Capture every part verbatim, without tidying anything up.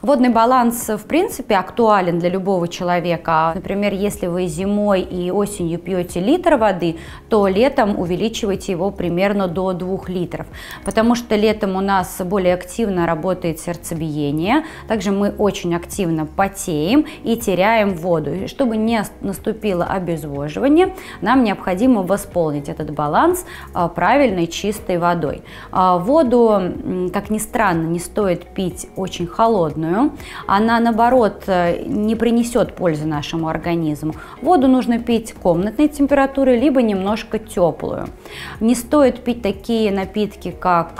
Водный баланс, в принципе, актуален для любого человека. Например, если вы зимой и осенью пьете литр воды, то летом увеличивайте его примерно до двух литров, потому что летом у нас более активно работает сердцебиение, также мы очень активно потеем и теряем воду. И чтобы не наступило обезвоживание, нам необходимо восполнить этот баланс правильной чистой водой. Воду, как ни странно, не стоит пить очень холодную. Она, наоборот, не принесет пользы нашему организму. Воду нужно пить комнатной температуры, либо немножко теплую. Не стоит пить такие напитки, как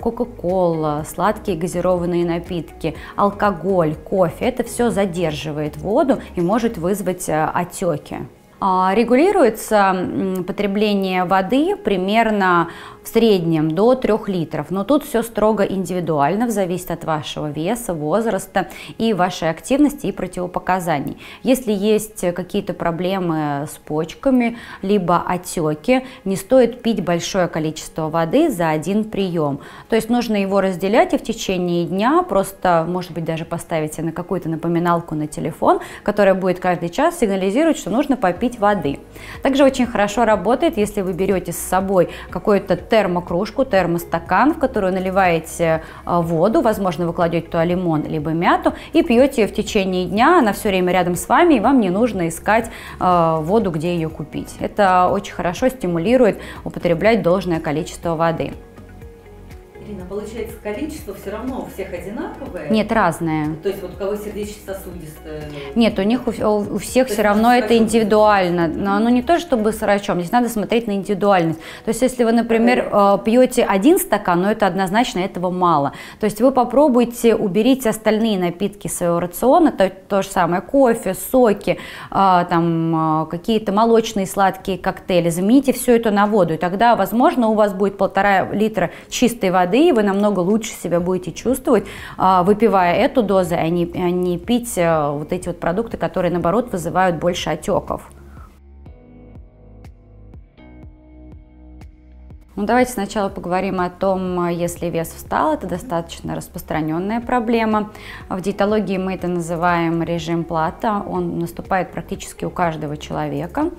кока-кола, сладкие газированные напитки, алкоголь, кофе. Это все задерживает воду и может вызвать отеки. Регулируется потребление воды примерно в среднем до трёх литров, но тут все строго индивидуально, зависит от вашего веса, возраста и вашей активности и противопоказаний. Если есть какие-то проблемы с почками, либо отеки, не стоит пить большое количество воды за один прием. То есть нужно его разделять и в течение дня просто, может быть, даже поставите на какую-то напоминалку на телефон, которая будет каждый час сигнализировать, что нужно попить воды. Также очень хорошо работает, если вы берете с собой какую-то термокружку, термостакан, в которую наливаете воду, возможно, вы кладете туда лимон либо мяту и пьете ее в течение дня, она все время рядом с вами, и вам не нужно искать э, воду, где ее купить. Это очень хорошо стимулирует употреблять должное количество воды. Ирина, получается, количество все равно у всех одинаковое? Нет, разное. То есть вот у кого сердечно-сосудистое? Нет, у них у, у всех то все равно это индивидуально. Но, но не то, чтобы с врачом, здесь надо смотреть на индивидуальность. То есть если вы, например, пьете один стакан, но это однозначно этого мало. То есть вы попробуйте, уберите остальные напитки своего рациона, то, то же самое кофе, соки, там какие-то молочные сладкие коктейли, замените все это на воду, и тогда, возможно, у вас будет полтора литра чистой воды, и вы намного лучше себя будете чувствовать, выпивая эту дозу, а не, а не пить вот эти вот продукты, которые, наоборот, вызывают больше отеков. Ну, давайте сначала поговорим о том, если вес встал, это достаточно распространенная проблема. В диетологии мы это называем режим плато, он наступает практически у каждого человека,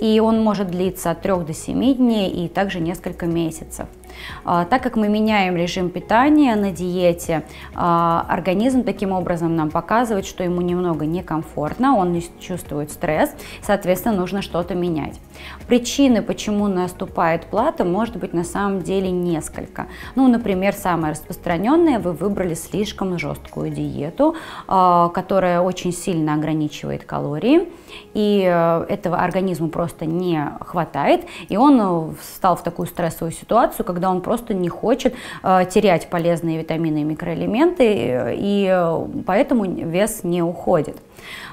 и он может длиться от трёх до семи дней и также несколько месяцев. Так как мы меняем режим питания на диете, организм таким образом нам показывает, что ему немного некомфортно, он чувствует стресс, соответственно, нужно что-то менять. Причины, почему наступает плато, может быть на самом деле несколько. Ну, например, самое распространенное, вы выбрали слишком жесткую диету, которая очень сильно ограничивает калории, и этого организму просто не хватает, и он встал в такую стрессовую ситуацию, когда он просто не хочет э, терять полезные витамины и микроэлементы, и, и поэтому вес не уходит.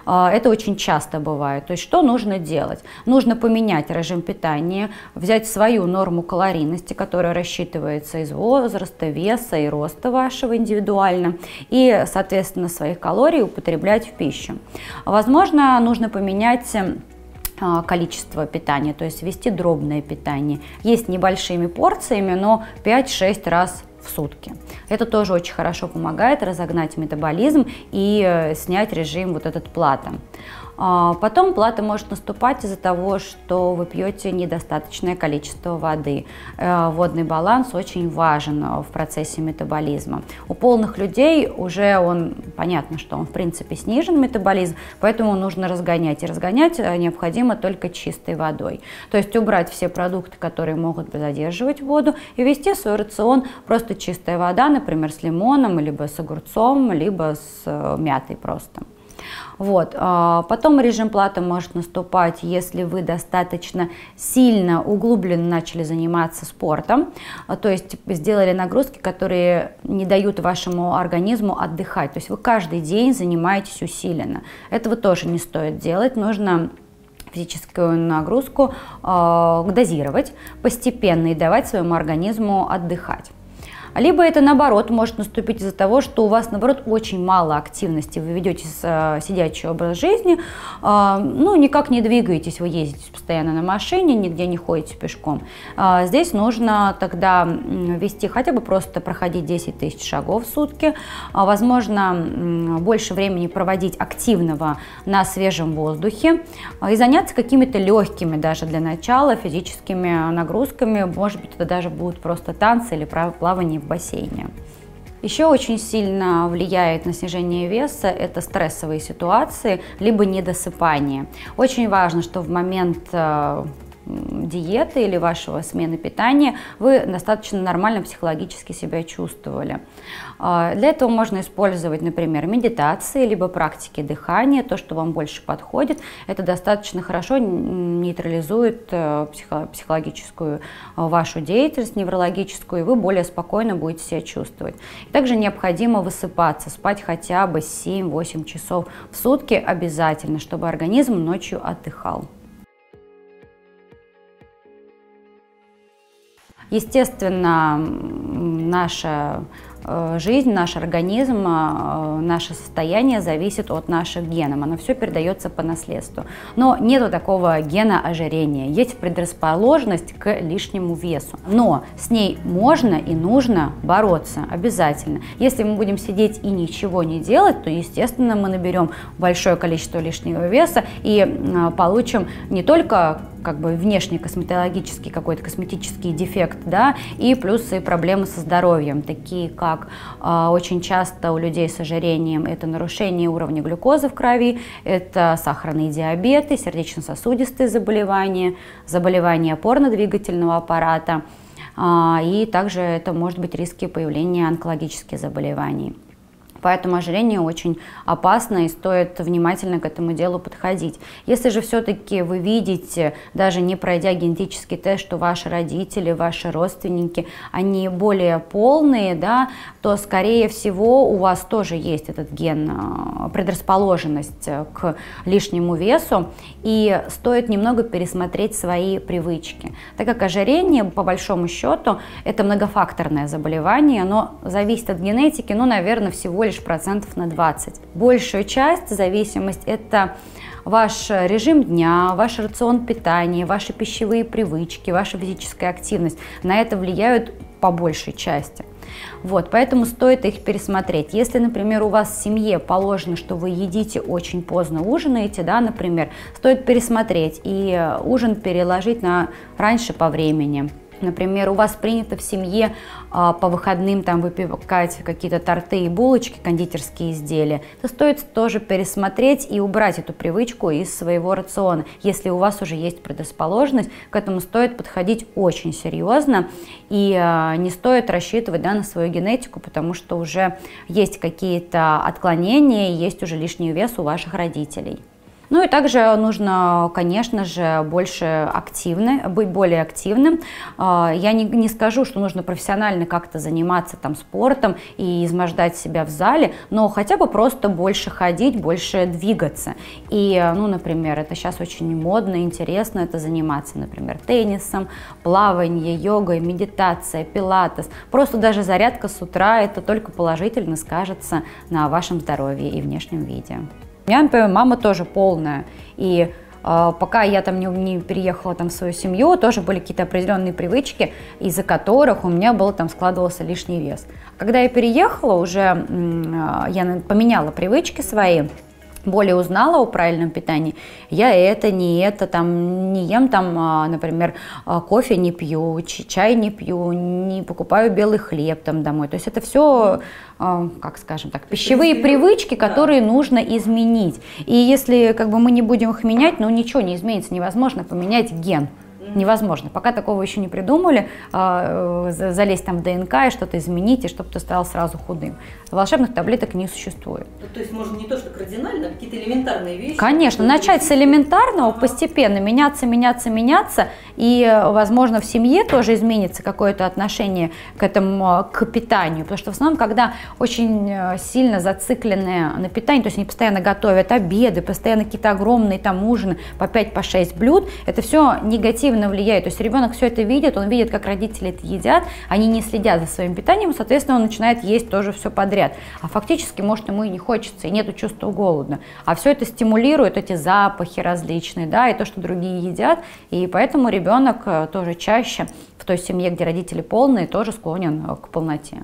Э, это очень часто бывает. То есть что нужно делать? Нужно поменять режим питания, взять свою норму калорийности, которая рассчитывается из возраста, веса и роста вашего индивидуально, и, соответственно, своих калорий употреблять в пищу. Возможно, нужно поменять количество питания, то есть вести дробное питание. Есть небольшими порциями, но пять-шесть раз в сутки. Это тоже очень хорошо помогает разогнать метаболизм и снять режим вот этот плато. Потом плато может наступать из-за того, что вы пьете недостаточное количество воды. Водный баланс очень важен в процессе метаболизма. У полных людей уже он, понятно, что он в принципе снижен метаболизм, поэтому нужно разгонять. И разгонять необходимо только чистой водой. То есть убрать все продукты, которые могут задерживать воду, и ввести в свой рацион просто чистая вода, например, с лимоном, либо с огурцом, либо с мятой просто. Вот. Потом режим плато может наступать, если вы достаточно сильно углубленно начали заниматься спортом, то есть сделали нагрузки, которые не дают вашему организму отдыхать, то есть вы каждый день занимаетесь усиленно. Этого тоже не стоит делать, нужно физическую нагрузку э, дозировать постепенно и давать своему организму отдыхать. Либо это наоборот может наступить из-за того, что у вас наоборот очень мало активности, вы ведете сидячий образ жизни, ну никак не двигаетесь, вы ездите постоянно на машине, нигде не ходите пешком. Здесь нужно тогда вести хотя бы просто проходить десять тысяч шагов в сутки, возможно больше времени проводить активного на свежем воздухе и заняться какими-то легкими даже для начала физическими нагрузками, может быть это даже будут просто танцы или плавание в бассейне. Еще очень сильно влияет на снижение веса это стрессовые ситуации, либо недосыпание. Очень важно, что в момент диеты или вашего смены питания вы достаточно нормально психологически себя чувствовали. Для этого можно использовать, например, медитации, либо практики дыхания, то, что вам больше подходит. Это достаточно хорошо нейтрализует психологическую вашу деятельность, неврологическую, и вы более спокойно будете себя чувствовать. Также необходимо высыпаться, спать хотя бы семь-восемь часов в сутки обязательно, чтобы организм ночью отдыхал. Естественно, наша жизнь, наш организм, наше состояние зависит от наших генов. Оно все передается по наследству. Но нету такого гена ожирения. Есть предрасположенность к лишнему весу. Но с ней можно и нужно бороться обязательно. Если мы будем сидеть и ничего не делать, то, естественно, мы наберем большое количество лишнего веса и получим не только как бы внешний косметологический какой-то косметический дефект, да, и плюс и проблемы со здоровьем, такие как э, очень часто у людей с ожирением это нарушение уровня глюкозы в крови, это сахарный диабет, сердечно-сосудистые заболевания, заболевания опорно-двигательного аппарата, э, и также это может быть риски появления онкологических заболеваний. Поэтому ожирение очень опасно и стоит внимательно к этому делу подходить. Если же все-таки вы видите, даже не пройдя генетический тест, что ваши родители, ваши родственники, они более полные, да, то, скорее всего, у вас тоже есть этот ген, предрасположенность к лишнему весу. И стоит немного пересмотреть свои привычки. Так как ожирение, по большому счету, это многофакторное заболевание, оно зависит от генетики, ну, наверное, всего лишь процентов на двадцать. Большую часть зависимость это ваш режим дня, ваш рацион питания, ваши пищевые привычки, ваша физическая активность. На это влияют по большей части. Вот, поэтому стоит их пересмотреть. Если, например, у вас в семье положено, что вы едите очень поздно, ужинаете, да, например, стоит пересмотреть и ужин переложить на раньше по времени. Например, у вас принято в семье а, по выходным там выпекать какие-то торты и булочки, кондитерские изделия, то стоит тоже пересмотреть и убрать эту привычку из своего рациона. Если у вас уже есть предрасположенность, к этому стоит подходить очень серьезно и а, не стоит рассчитывать, да, на свою генетику, потому что уже есть какие-то отклонения, есть уже лишний вес у ваших родителей. Ну и также нужно, конечно же, больше активны, быть более активным. Я не, не скажу, что нужно профессионально как-то заниматься там спортом и измождать себя в зале, но хотя бы просто больше ходить, больше двигаться. И, ну, например, это сейчас очень модно, интересно это заниматься, например, теннисом, плавание, йогой, медитация, пилатес. Просто даже зарядка с утра, это только положительно скажется на вашем здоровье и внешнем виде. У меня, например, мама тоже полная, и э, пока я там не, не переехала там в свою семью, тоже были какие-то определенные привычки, из-за которых у меня был там складывался лишний вес. Когда я переехала, уже э, я поменяла привычки свои, более узнала о правильном питании, я это, не это, там, не ем, там, например, кофе не пью, чай не пью, не покупаю белый хлеб там домой. То есть это все, как скажем так, пищевые привычки, которые нужно изменить. И если как бы, мы не будем их менять, ну ничего не изменится, невозможно поменять ген. Невозможно. Пока такого еще не придумали, залезть там в ДНК и что-то изменить, и чтобы ты стал сразу худым. Волшебных таблеток не существует. Ну, то есть можно не то, что кардинально, а какие-то элементарные вещи. Конечно, начать с элементарного, а-а-а. Постепенно меняться, меняться, меняться. И, возможно, в семье тоже изменится какое-то отношение к этому, к питанию. Потому что в основном, когда очень сильно зациклены на питании, то есть они постоянно готовят обеды, постоянно какие-то огромные там ужины по пять-шесть блюд, это все негативно негативно влияет. То есть ребенок все это видит, он видит, как родители это едят, они не следят за своим питанием, соответственно, он начинает есть тоже все подряд. А фактически, может, ему и не хочется, и нету чувства голода. А все это стимулирует эти запахи различные, да, и то, что другие едят. И поэтому ребенок тоже чаще в той семье, где родители полные, тоже склонен к полноте.